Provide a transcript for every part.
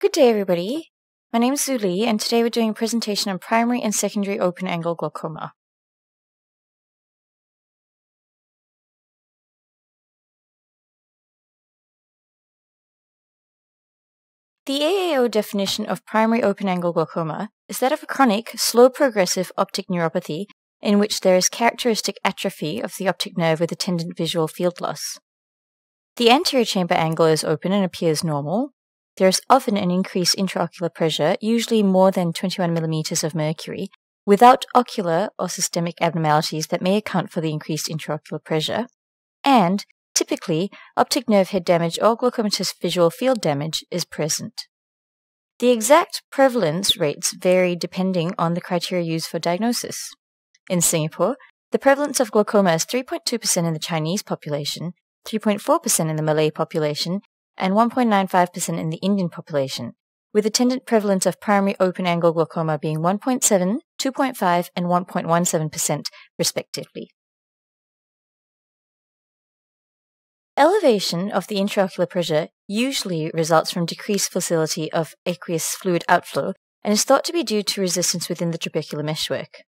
Good day, everybody. My name is Zou Li, and today we're doing a presentation on primary and secondary open-angle glaucoma. The AAO definition of primary open-angle glaucoma is that of a chronic, slow-progressive optic neuropathy in which there is characteristic atrophy of the optic nerve with attendant visual field loss. The anterior chamber angle is open and appears normal. There is often an increased intraocular pressure, usually more than 21 millimeters of mercury, without ocular or systemic abnormalities that may account for the increased intraocular pressure, and, typically, optic nerve head damage or glaucomatous visual field damage is present. The exact prevalence rates vary depending on the criteria used for diagnosis. In Singapore, the prevalence of glaucoma is 3.2% in the Chinese population, 3.4% in the Malay population, and 1.95% in the Indian population, with attendant prevalence of primary open-angle glaucoma being 1.7, 2.5, and 1.17% respectively. Elevation of the intraocular pressure usually results from decreased facility of aqueous fluid outflow and is thought to be due to resistance within the trabecular meshwork.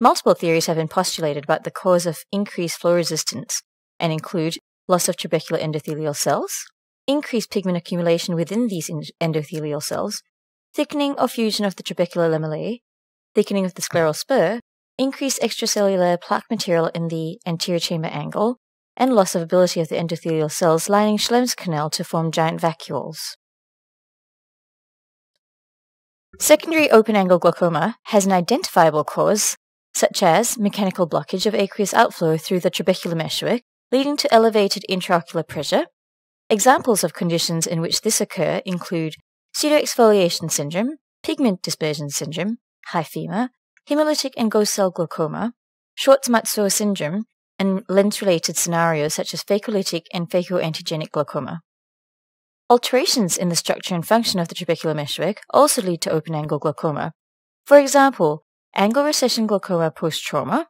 Multiple theories have been postulated about the cause of increased flow resistance and include loss of trabecular endothelial cells, increased pigment accumulation within these endothelial cells, thickening or fusion of the trabecular lamellae, thickening of the scleral spur, increased extracellular plaque material in the anterior chamber angle, and loss of ability of the endothelial cells lining Schlemm's canal to form giant vacuoles. Secondary open-angle glaucoma has an identifiable cause, such as mechanical blockage of aqueous outflow through the trabecular meshwork, leading to elevated intraocular pressure. Examples of conditions in which this occurs include pseudoexfoliation syndrome, pigment dispersion syndrome, high femur, hemolytic and ghost cell glaucoma, Schwartz-Matsuo syndrome, and lens-related scenarios such as phacolytic and phacoantigenic glaucoma. Alterations in the structure and function of the trabecular meshwork also lead to open-angle glaucoma. For example, angle recession glaucoma post-trauma,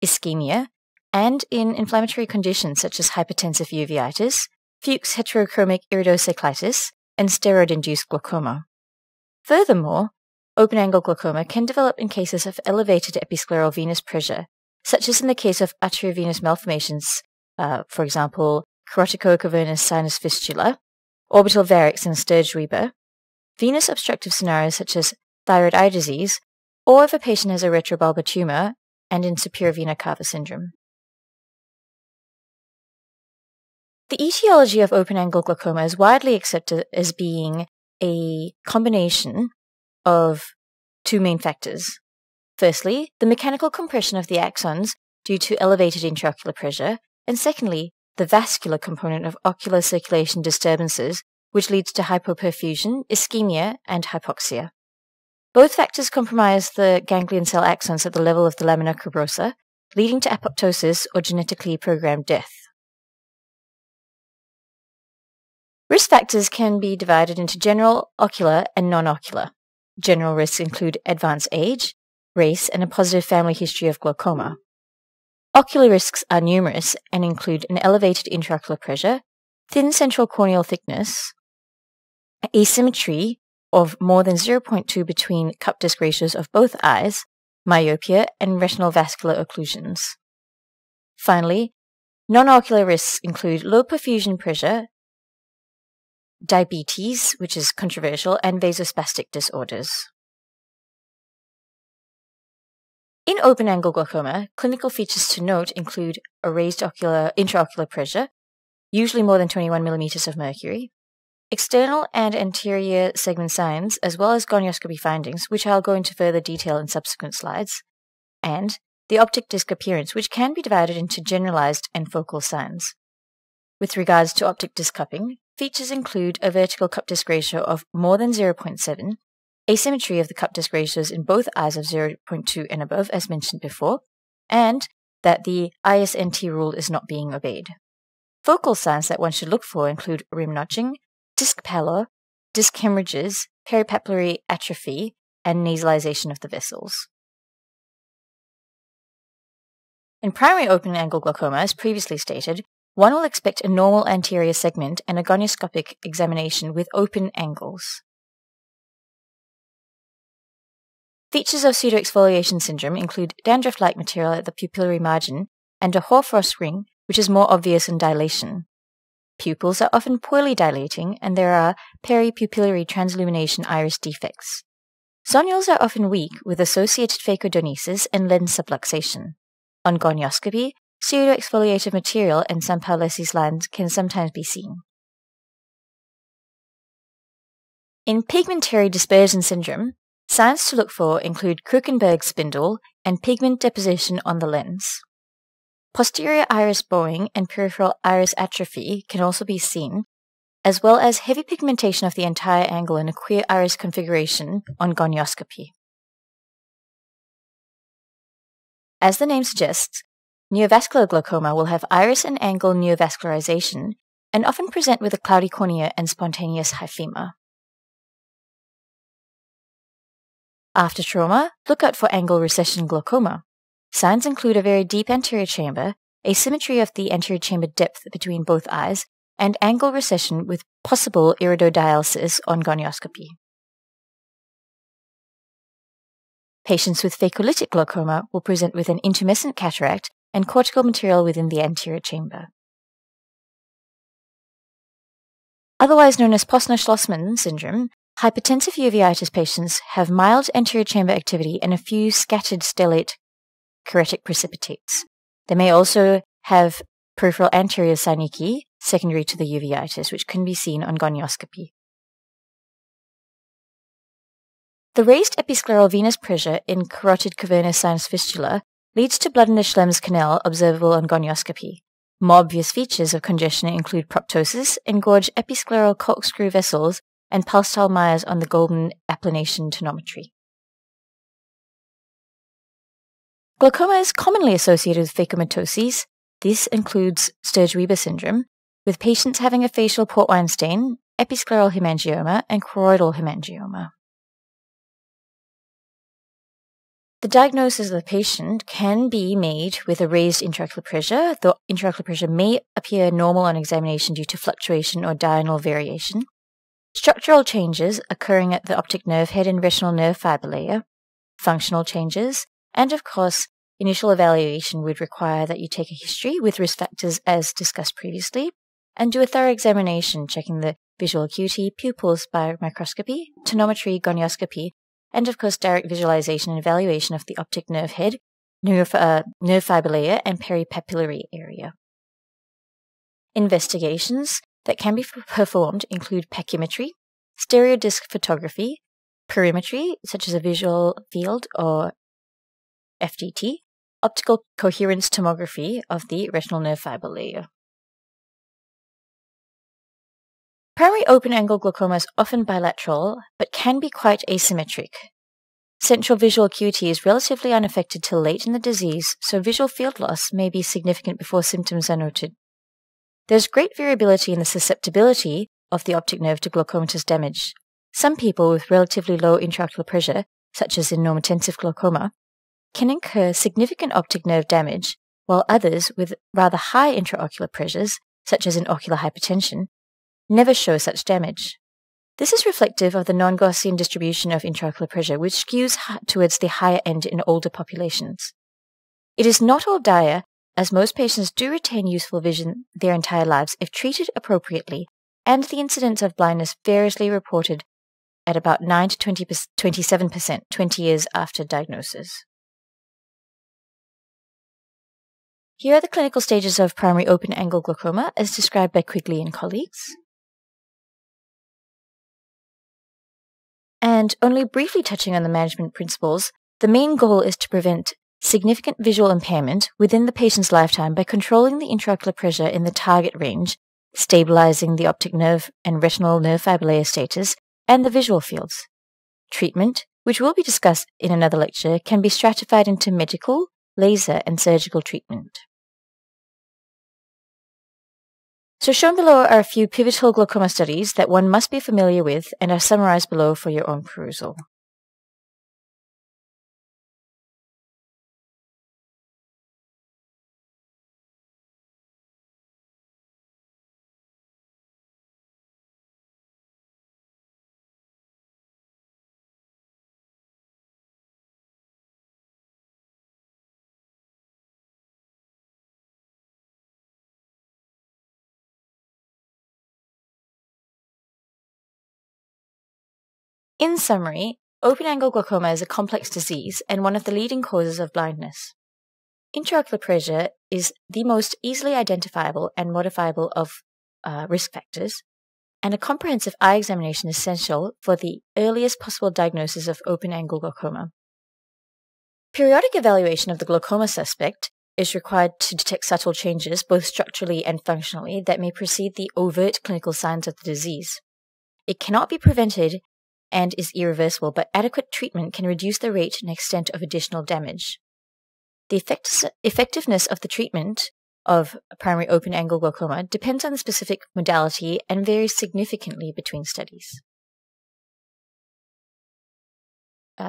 ischemia, and in inflammatory conditions such as hypertensive uveitis, Fuchs heterochromic iridocyclitis, and steroid-induced glaucoma. Furthermore, open-angle glaucoma can develop in cases of elevated episcleral venous pressure, such as in the case of arteriovenous malformations, for example, caroticocavernous sinus fistula, orbital varix and Sturge-Weber, venous obstructive scenarios such as thyroid eye disease, or if a patient has a retrobulbar tumor and in superior vena cava syndrome. The etiology of open-angle glaucoma is widely accepted as being a combination of two main factors. Firstly, the mechanical compression of the axons due to elevated intraocular pressure, and secondly, the vascular component of ocular circulation disturbances, which leads to hypoperfusion, ischemia, and hypoxia. Both factors compromise the ganglion cell axons at the level of the lamina cribrosa, leading to apoptosis or genetically programmed death. Risk factors can be divided into general, ocular, and non-ocular. General risks include advanced age, race, and a positive family history of glaucoma. Ocular risks are numerous and include an elevated intraocular pressure, thin central corneal thickness, asymmetry of more than 0.2 between cup disc ratios of both eyes, myopia, and retinal vascular occlusions. Finally, non-ocular risks include low perfusion pressure, diabetes, which is controversial, and vasospastic disorders. In open-angle glaucoma, clinical features to note include a raised intraocular pressure, usually more than 21 millimeters of mercury, external and anterior segment signs, as well as gonioscopy findings, which I'll go into further detail in subsequent slides, and the optic disc appearance, which can be divided into generalized and focal signs. With regards to optic disc cupping, features include a vertical cup disc ratio of more than 0.7, asymmetry of the cup disc ratios in both eyes of 0.2 and above, as mentioned before, and that the ISNT rule is not being obeyed. Focal signs that one should look for include rim notching, disc pallor, disc hemorrhages, peripapillary atrophy, and nasalization of the vessels. In primary open-angle glaucoma, as previously stated, one will expect a normal anterior segment and a gonioscopic examination with open angles. Features of pseudoexfoliation syndrome include dandruff-like material at the pupillary margin and a hoarfrost ring, which is more obvious in dilation. Pupils are often poorly dilating, and there are peripupillary translumination iris defects. Zonules are often weak, with associated phacodonesis and lens subluxation. On gonioscopy, pseudoexfoliated material and Sampaolesi's lens can sometimes be seen. In pigmentary dispersion syndrome, signs to look for include Krukenberg spindle and pigment deposition on the lens. Posterior iris bowing and peripheral iris atrophy can also be seen, as well as heavy pigmentation of the entire angle in a queer iris configuration on gonioscopy. As the name suggests, neovascular glaucoma will have iris and angle neovascularization and often present with a cloudy cornea and spontaneous hyphema. After trauma, look out for angle recession glaucoma. Signs include a very deep anterior chamber, asymmetry of the anterior chamber depth between both eyes, and angle recession with possible iridodialysis on gonioscopy. Patients with phacolytic glaucoma will present with an intumescent cataract and cortical material within the anterior chamber. Otherwise known as Posner-Schlossmann syndrome, hypertensive uveitis patients have mild anterior chamber activity and a few scattered stellate keratic precipitates. They may also have peripheral anterior synechiae secondary to the uveitis, which can be seen on gonioscopy. The raised episcleral venous pressure in carotid cavernous sinus fistula leads to blood in the Schlemm's canal observable on gonioscopy. More obvious features of congestion include proptosis, engorged episcleral corkscrew vessels, and pulsatile myas on the Goldman applanation tonometry. Glaucoma is commonly associated with phacomatosis. This includes Sturge-Weber syndrome, with patients having a facial port wine stain, episcleral hemangioma, and choroidal hemangioma. The diagnosis of the patient can be made with a raised intraocular pressure, though intraocular pressure may appear normal on examination due to fluctuation or diurnal variation. Structural changes occurring at the optic nerve head and retinal nerve fiber layer, functional changes, and of course, initial evaluation would require that you take a history with risk factors as discussed previously and do a thorough examination checking the visual acuity, pupils by microscopy, tonometry, gonioscopy, and of course direct visualization and evaluation of the optic nerve head, nerve fiber layer, and peripapillary area. Investigations that can be performed include pachymetry, stereodisc photography, perimetry, such as a visual field or FDT, optical coherence tomography of the retinal nerve fiber layer. Primary open-angle glaucoma is often bilateral, but can be quite asymmetric. Central visual acuity is relatively unaffected till late in the disease, so visual field loss may be significant before symptoms are noted. There's great variability in the susceptibility of the optic nerve to glaucomatous damage. Some people with relatively low intraocular pressure, such as in normotensive glaucoma, can incur significant optic nerve damage, while others with rather high intraocular pressures, such as in ocular hypertension, never show such damage. This is reflective of the non-Gaussian distribution of intraocular pressure, which skews towards the higher end in older populations. It is not all dire, as most patients do retain useful vision their entire lives if treated appropriately, and the incidence of blindness variously reported at about 9 to 27% 20 years after diagnosis. Here are the clinical stages of primary open-angle glaucoma as described by Quigley and colleagues. And only briefly touching on the management principles, the main goal is to prevent significant visual impairment within the patient's lifetime by controlling the intraocular pressure in the target range, stabilizing the optic nerve and retinal nerve fiber layer status, and the visual fields. Treatment, which will be discussed in another lecture, can be stratified into medical, laser, and surgical treatment. So shown below are a few pivotal glaucoma studies that one must be familiar with and are summarized below for your own perusal. In summary, open-angle glaucoma is a complex disease and one of the leading causes of blindness. Intraocular pressure is the most easily identifiable and modifiable of risk factors, and a comprehensive eye examination is essential for the earliest possible diagnosis of open-angle glaucoma. Periodic evaluation of the glaucoma suspect is required to detect subtle changes, both structurally and functionally, that may precede the overt clinical signs of the disease. It cannot be prevented and is irreversible, but adequate treatment can reduce the rate and extent of additional damage. The effectiveness of the treatment of primary open-angle glaucoma depends on the specific modality and varies significantly between studies.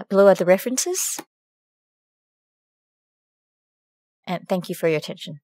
Below are the references. And thank you for your attention.